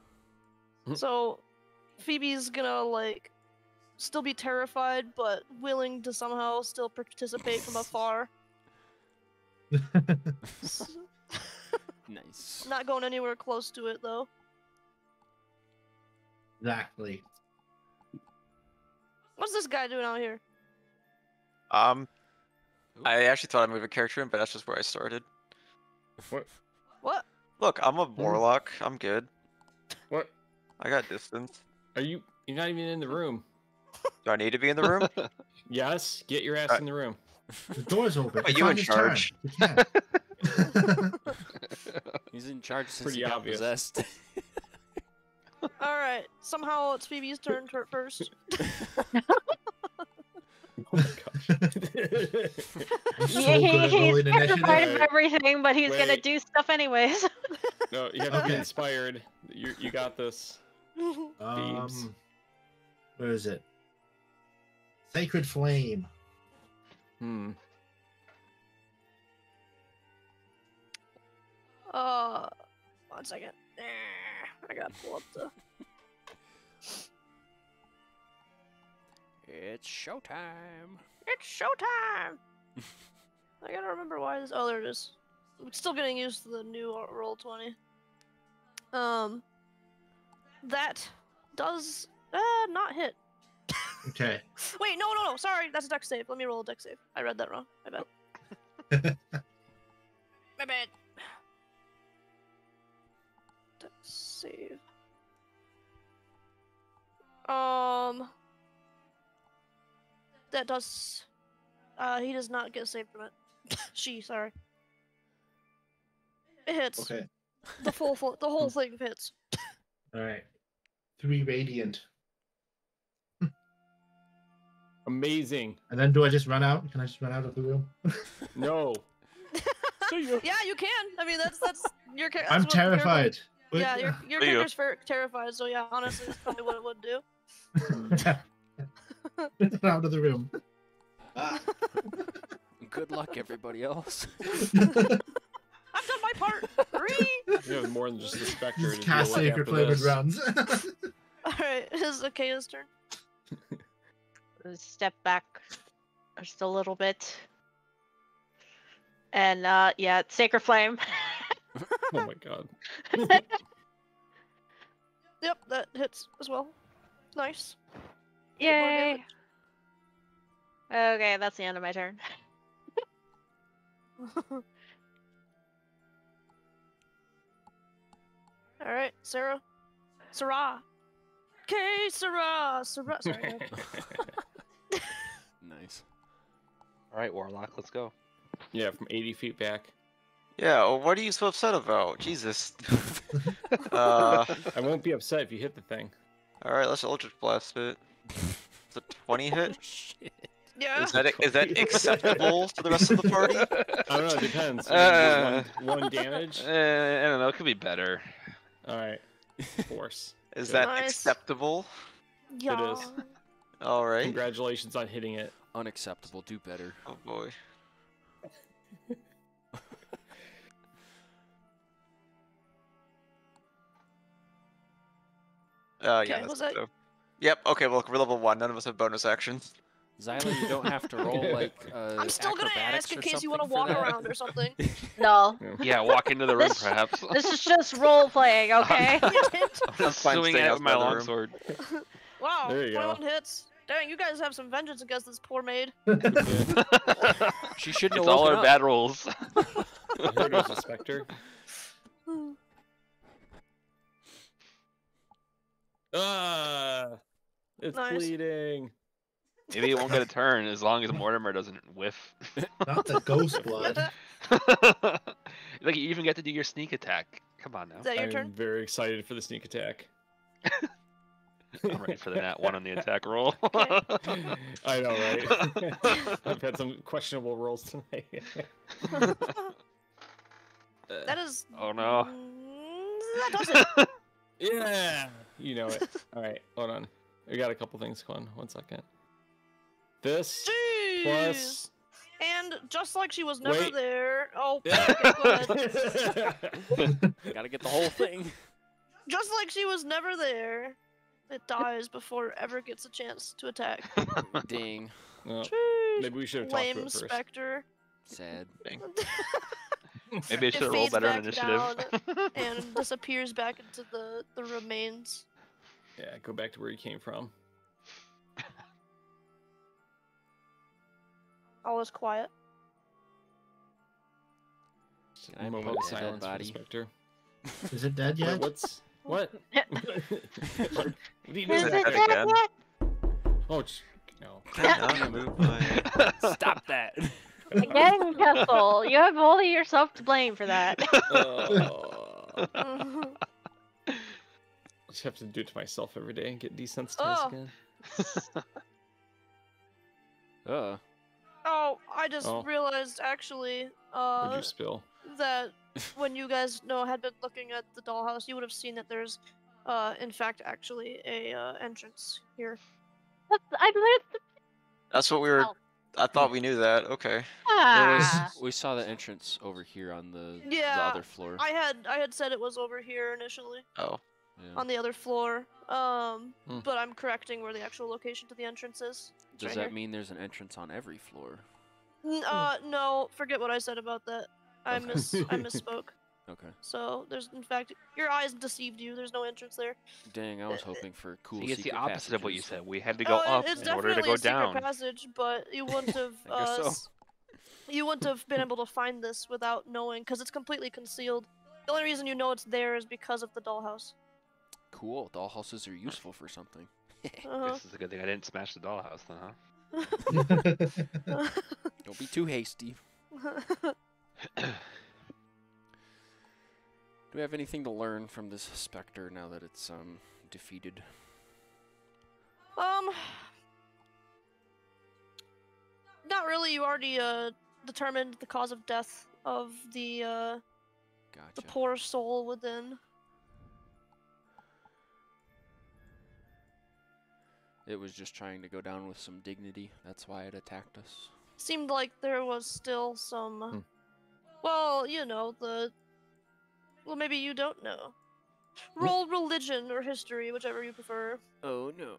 So, Phoebe's gonna, like, still be terrified, but willing to somehow still participate from afar. Nice. Not going anywhere close to it, though. Exactly. What's this guy doing out here? I actually thought I'd move a character in, but that's just where I started. What? What? Look, I'm a warlock. I'm good. What? I got distance. Are you... You're not even in the room. Do I need to be in the room? Yes. Get your ass in the room. The door's open. Are you in charge? He's in charge since he got possessed. Alright. Somehow it's Phoebe's turn first. Oh my gosh. He's terrified of everything, but he's gonna do stuff anyways. No, you have to be inspired. You got this. Where is it? Sacred Flame. Hmm. One second. I gotta pull up the... It's showtime. It's showtime. I gotta remember why this. Oh, there it is. I'm still getting used to the new Roll20. That does not hit. Okay. Wait, no. Sorry, that's a dex save. Let me roll a dex save. I read that wrong. My bad. My bad. Dex save. That does... he does not get saved from it. She, sorry. It hits. Okay. The whole thing hits. Alright. 3 radiant. Amazing. And then do I just run out? Can I just run out of the room? No. Yeah, you can. I mean, that's your character. I'm terrified. Yeah, your character's terrified, so yeah, honestly, that's probably what it would do. Out of the room. Ah. Good luck, everybody else. I've done my part. 3. You know, more than just the specter. Just cast sacred flavored rounds. All right, is Akea's turn. Step back just a little bit, and yeah, it's sacred flame. Oh my god. Yep, that hits as well. Nice. Yay! Okay, that's the end of my turn. Alright, Sarah. Sarah! Okay, Sarah! Sarah! Sorry. Nice. Alright, Warlock, let's go. Yeah, from 80 feet back. Yeah, well, what are you so upset about? Jesus. I won't be upset if you hit the thing. Alright, let's Eldritch Blast it. It's a 20 hit? Oh, shit. Yeah. Is that acceptable to the rest of the party? I don't know, it depends. One damage? I don't know, it could be better. Alright. Force. Is that nice. Acceptable? Yeah. It is. Alright. Congratulations on hitting it. Unacceptable, do better. Oh boy. Yeah. Was that... Yep. Okay. Well, we're level 1. None of us have bonus actions. Xyla, you don't have to roll like. I'm still gonna ask in case you want to walk around or something. No. Yeah, walk into the room perhaps. This is just role playing, okay? I'm swinging at my longsword. Wow, 21 hits. Dang, you guys have some vengeance against this poor maid. She shouldn't. It's all our bad rolls. Here goes the specter. It's bleeding. Maybe it won't get a turn as long as Mortimer doesn't whiff. Not the ghost blood. Like you even get to do your sneak attack. Come on now. Is that your turn? I'm very excited for the sneak attack. I'm ready for the nat 1 on the attack roll. Okay. I know, right? I've had some questionable rolls tonight. That is. Oh no. That does it. Yeah. You know it. All right, hold on. We got a couple things going. One second. This plus. And just like she was never there. Oh, yeah. Okay, go ahead. Gotta get the whole thing. Just like she was never there, it dies before it ever gets a chance to attack. Ding. Well, maybe we should have talked to it first. Spectre. Sad. Dang. Maybe I should have rolled better on initiative. And disappears back into the remains. Yeah, go back to where you came from. All is quiet. I'm a moment silent, Spectre. Is it dead yet? Wait, what's what? What do you do? Is it dead again? Yet? Oh no! Stop that! Again, Kessel, you have only yourself to blame for that. I just have to do it to myself every day and get desensitized again. Oh, I just realized actually what'd you spill? That when you guys had been looking at the dollhouse, you would have seen that there's, in fact, actually a entrance here. That's what we were. I thought we knew that. Okay. Ah. We saw the entrance over here on the other floor. I had said it was over here initially. Oh. Yeah. On the other floor. But I'm correcting where the actual location to the entrance is. It's Does right that here. Mean there's an entrance on every floor? No. Forget what I said about that. I misspoke. Okay. So there's, in fact, your eyes deceived you. There's no entrance there. Dang, I was hoping for cool. It's the opposite passages. Of what you said. We had to go up in order to go down. It's definitely a secret passage, but you wouldn't have. You wouldn't have been able to find this without knowing, because it's completely concealed. The only reason you know it's there is because of the dollhouse. Cool. Dollhouses are useful for something. This is a good thing I didn't smash the dollhouse, then, huh? Don't be too hasty. Do we have anything to learn from this specter now that it's defeated? Not really. You already determined the cause of death of the poor soul within. It was just trying to go down with some dignity. That's why it attacked us. Seemed like there was still some. Well, you know the. Well, maybe you don't know. Roll religion or history, whichever you prefer. Oh no.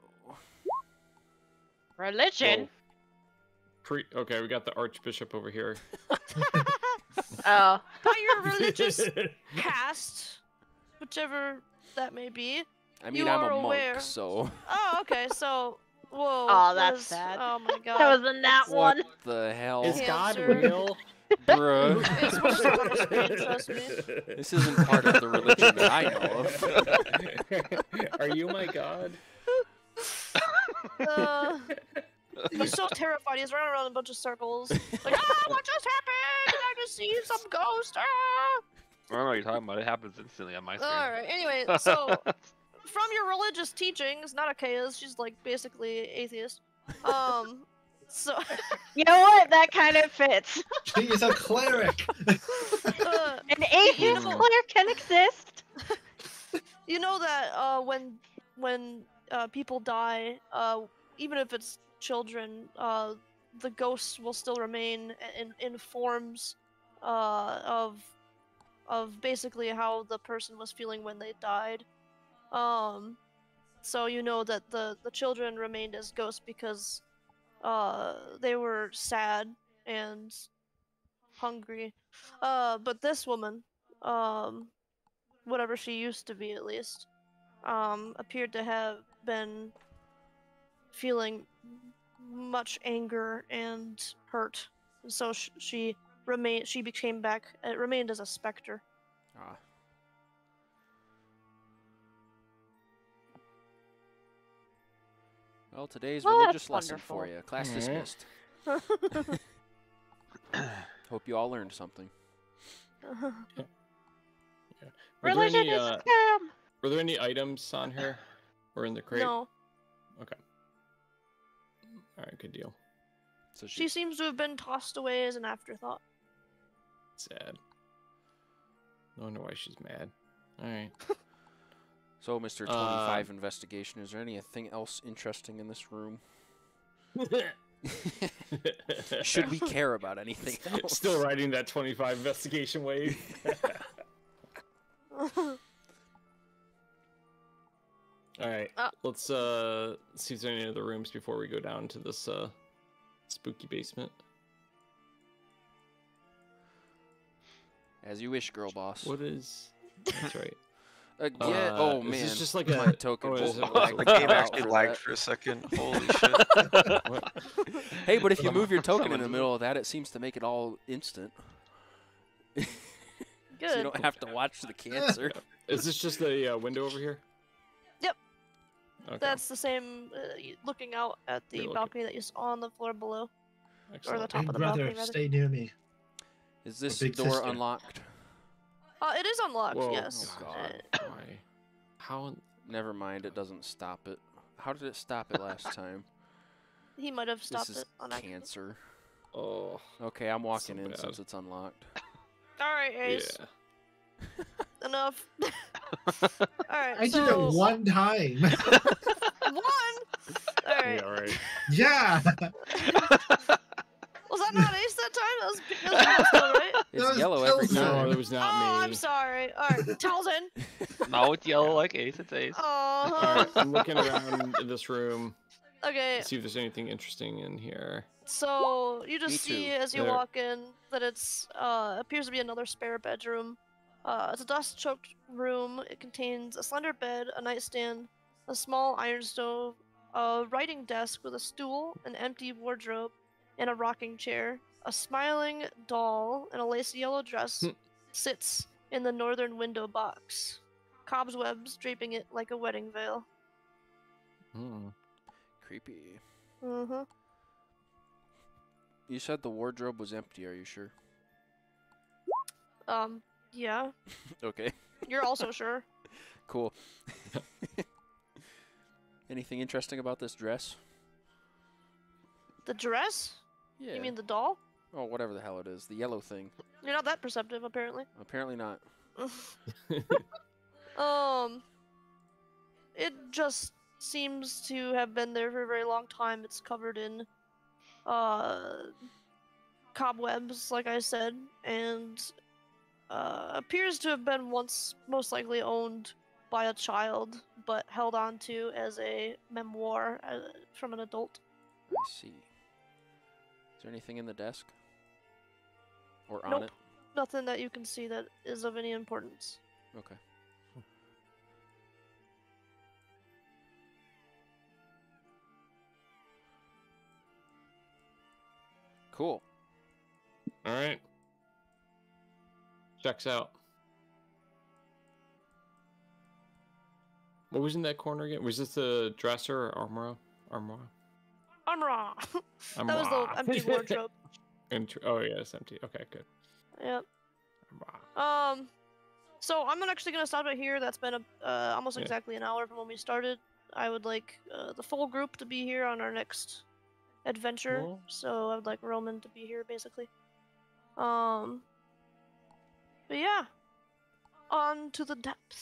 Religion. Okay, we got the archbishop over here. Oh. By your religious caste, whichever that may be. I mean, I'm a monk, so. Oh, okay. So, whoa. Oh, that's sad. Oh my God. That was in that one. What the hell? Is God real? Bro. This isn't part of the religion that I know of. Are you my God? He's so terrified. He's running around in a bunch of circles. Like, ah, what just happened? I just see some ghost. Ah! I don't know what you're talking about. It happens instantly on my screen. All right. Anyway, so from your religious teachings, not Akeia's. She's like basically atheist. So you know what? That kind of fits. She is a cleric. An atheist cleric can exist. You know that when people die, even if it's children, the ghosts will still remain in forms of basically how the person was feeling when they died. So you know that the children remained as ghosts because they were sad and hungry. But this woman, whatever she used to be at least, appeared to have been feeling much anger and hurt. And so she remained as a specter. Ah. Well, today's religious lesson for you. Class dismissed. Hope you all learned something. Yeah. Religion is a scam! Were there any items on her? Or in the crate? No. Okay. Alright, good deal. So she seems to have been tossed away as an afterthought. Sad. No wonder why she's mad. Alright. So, Mr. 25 Investigation, is there anything else interesting in this room? Should we care about anything else? Still riding that 25 Investigation wave. Alright, let's see if there are any other rooms before we go down to this spooky basement. As you wish, girl boss. What is... That's right. Again? Oh man! It's just like a token. Oh, the game actually lagged for a second. Holy shit! Hey, but if you move your token in the middle of that, it seems to make it all instant. Good. So you don't have to watch the cancer. Is this just the window over here? Yep. Okay. That's the same. Looking out at the balcony that you saw on the floor below, excellent. Or the top of the balcony. Brother, stay near me. Is this door unlocked? It is unlocked, whoa. Yes. Oh, God. Why? How? Never mind, it doesn't stop it. How did it stop it last time? He might have stopped it on accident. Cancer. Oh. Okay, I'm walking in since it's unlocked. Alright, Ace. Yeah. Enough. Alright, I did it one time. One? Alright. Yeah, right. Yeah! Was that not Ace that time? That was still, right? It's yellow every time. No, it was not me. Oh, I'm sorry. All right, Talzin. No, it's yellow like Ace. It's Ace. All right, I'm looking around this room. Okay. Let's see if there's anything interesting in here. So you just see as you walk in that it's appears to be another spare bedroom. It's a dust-choked room. It contains a slender bed, a nightstand, a small iron stove, a writing desk with a stool, an empty wardrobe, and a rocking chair. A smiling doll in a lacy yellow dress sits in the northern window box, cobwebs draping it like a wedding veil. Hmm. Creepy. Mm-hmm. You said the wardrobe was empty, are you sure? Yeah. Okay. You're also sure. Cool. Anything interesting about this dress? The dress? Yeah. You mean the doll? Oh, whatever the hell it is. The yellow thing. You're not that perceptive, apparently. Apparently not. It just seems to have been there for a very long time. It's covered in cobwebs, like I said, and appears to have been once most likely owned by a child, but held on to as a memoir from an adult. I see. Is there anything in the desk? Or on it? Nothing that you can see that is of any importance. Okay. Cool. Alright. Checks out. What was in that corner again? Was this the dresser or armoire? Armoire? Armoire. That was the empty wardrobe. Oh yeah, it's empty. Okay, good. Yep. So I'm actually gonna stop it here. That's been almost exactly an hour from when we started. I would like the full group to be here on our next adventure. Cool. So I would like Roman to be here, basically. But yeah, on to the depths.